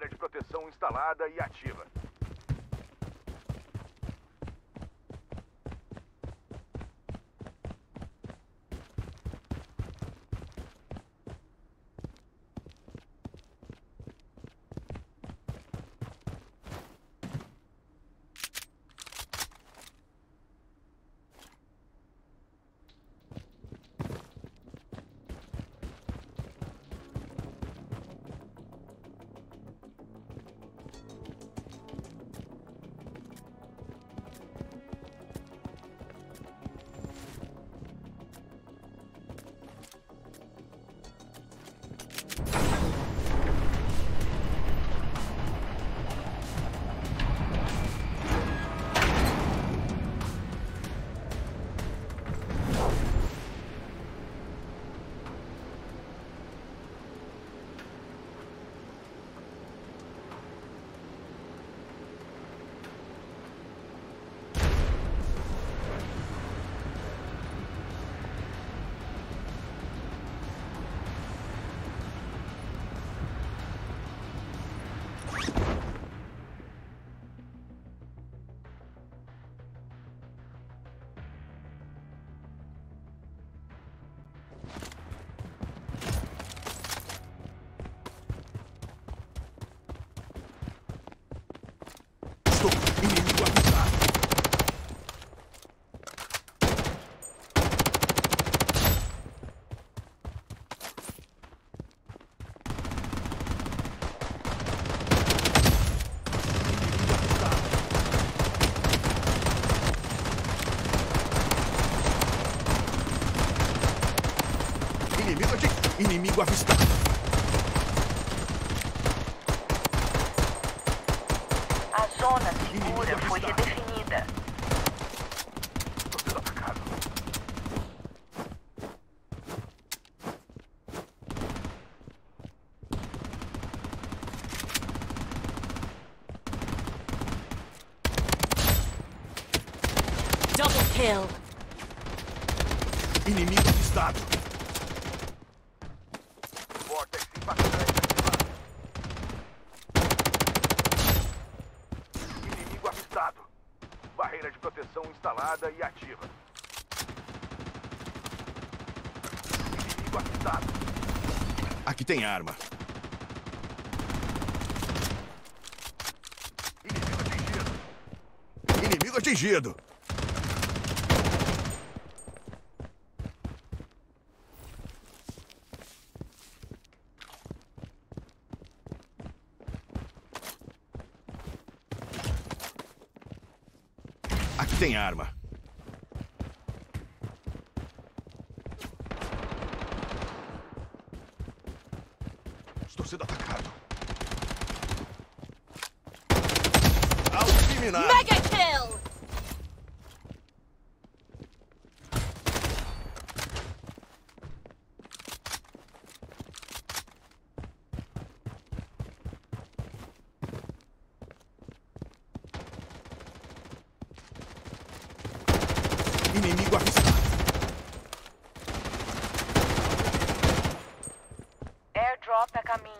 barreira de proteção instalada e ativa. Inimigo avistado. A zona segura foi redefinida. Estou sendo atacado. Double kill. Inimigo avistado. Barreira de proteção instalada e ativa. Inimigo avistado. Aqui tem arma. Inimigo atingido. Inimigo atingido. Aqui tem arma. Estou sendo atacado. Eliminado. Mega kill! Inimigo avistado. Airdrop a caminho.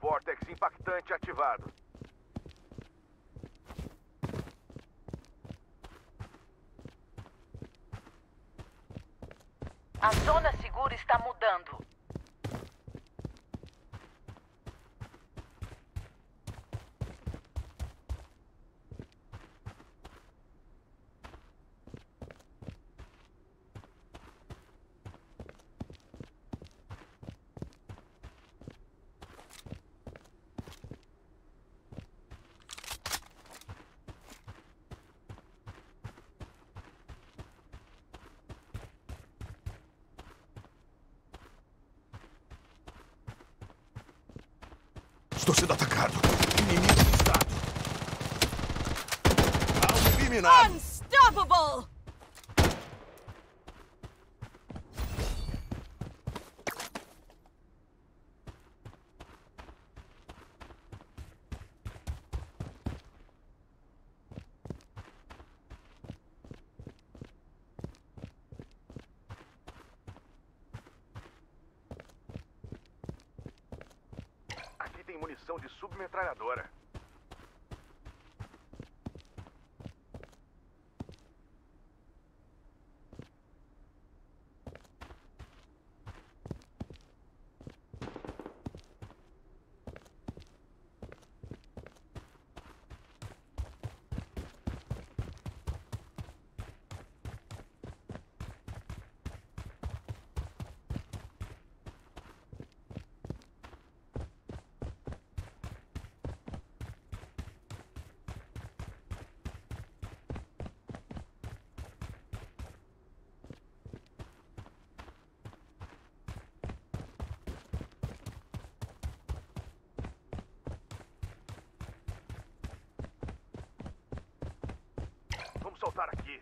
Cortex impactante ativado. A zona segura está mudando. Estou sendo atacado. Inimigo infiltrado. Alvo eliminado. Unstoppable! De submetralhadora. Soltar aqui.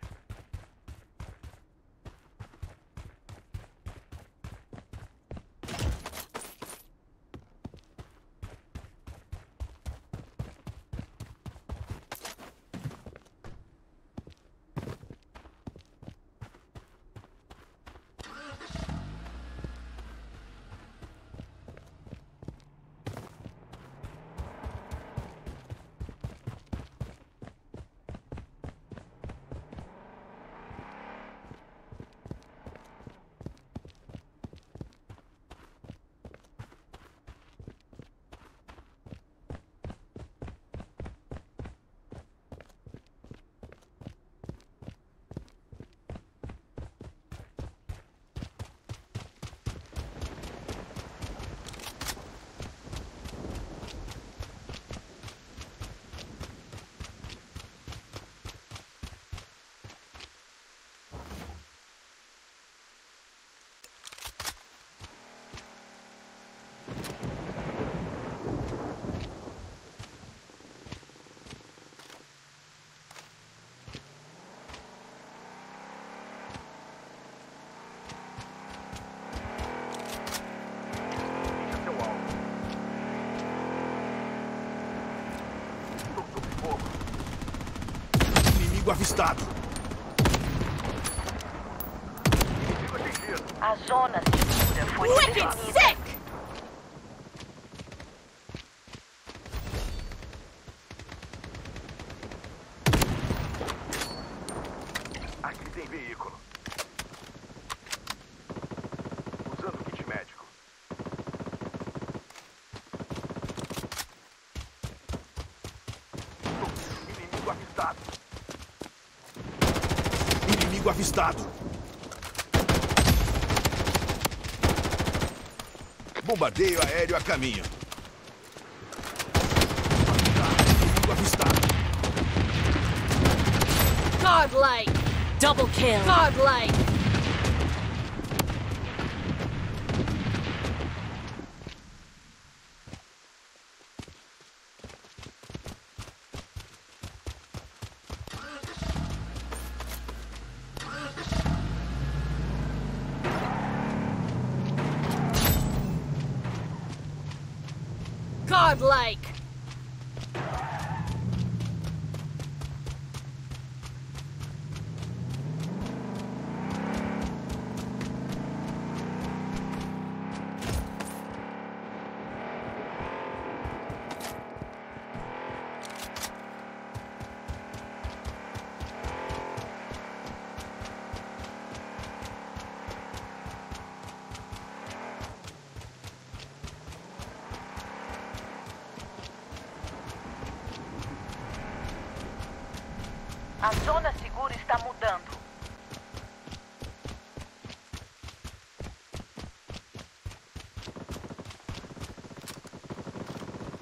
Avistado. A zona segura foi definida. Aqui tem veículo. Usando o kit médico. Inimigo avistado. Inimigo avistado. Bombardeio aéreo a caminho. Inimigo avistado. Godlike. Double kill. Godlike. Godlike. A zona segura está mudando.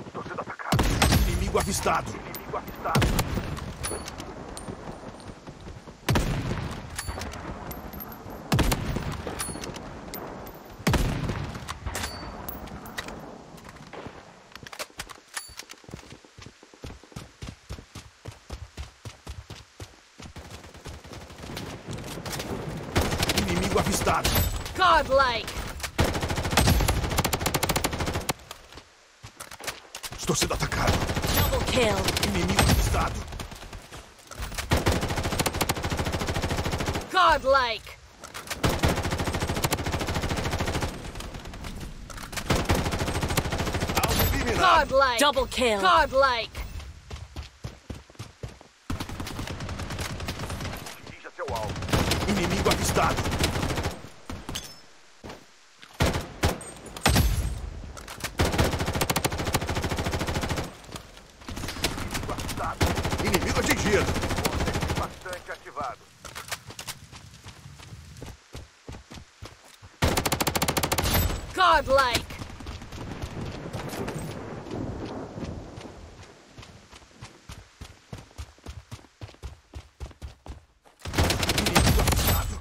Estou sendo atacado. Inimigo avistado. Inimigo avistado. inimigo avistado. Godlike. Estou sendo atacado. Double kill. Inimigo avistado. Godlike. Godlike. Double kill. Godlike. Atinja seu alvo. Inimigo avistado. Inimigo avistado. Inimigo atingido. Cortex bastante ativado. Godlike.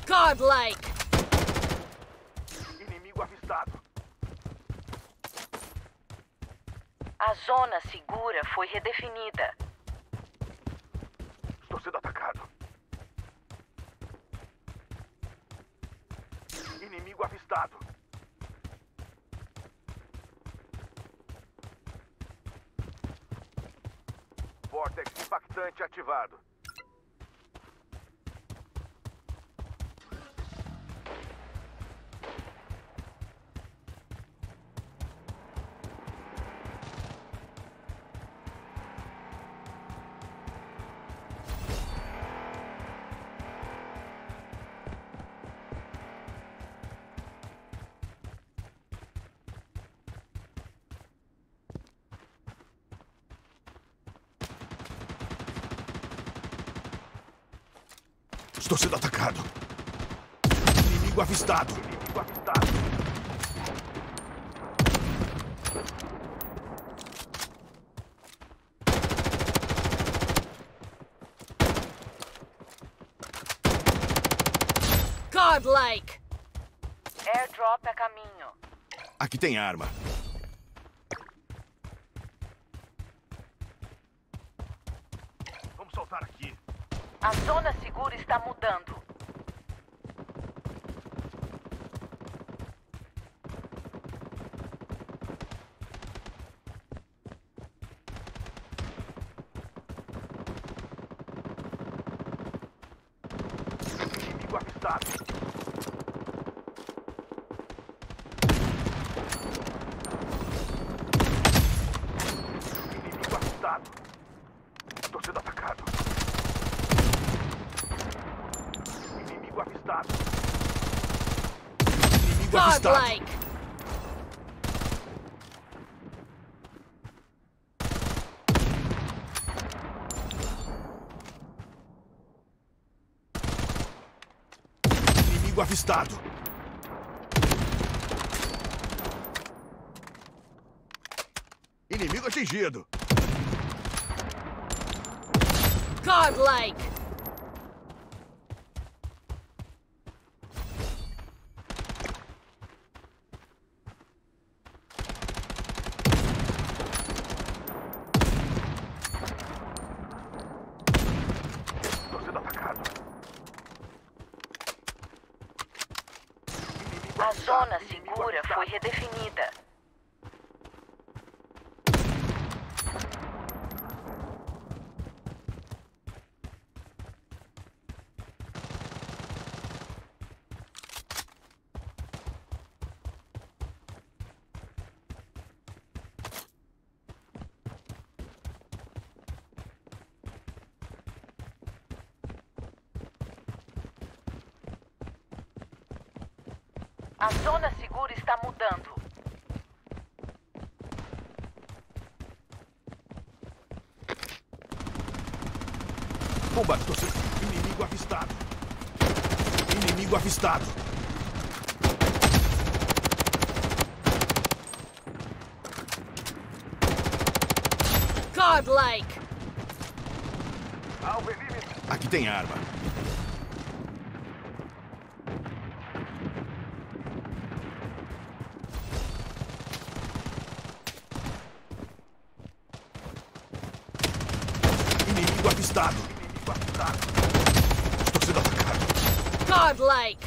Godlike. Inimigo avistado. A zona segura foi redefinida. Estou sendo atacado. Inimigo avistado. Vortex impactante ativado. Estou sendo atacado. Inimigo avistado. Inimigo avistado. Godlike. Airdrop a caminho. Aqui tem arma. Vamos soltar aqui. A zona segura está mudando. Inimigo avistado. Inimigo avistado. Estou sendo atacado. Inimigo avistado. Inimigo avistado. Inimigo atingido. Godlike. A zona segura foi redefinida. A zona segura está mudando. Bomba, inimigo avistado. Inimigo avistado. Godlike. Aqui tem arma. Inimigo avistado. Estou sendo atacado. Godlike.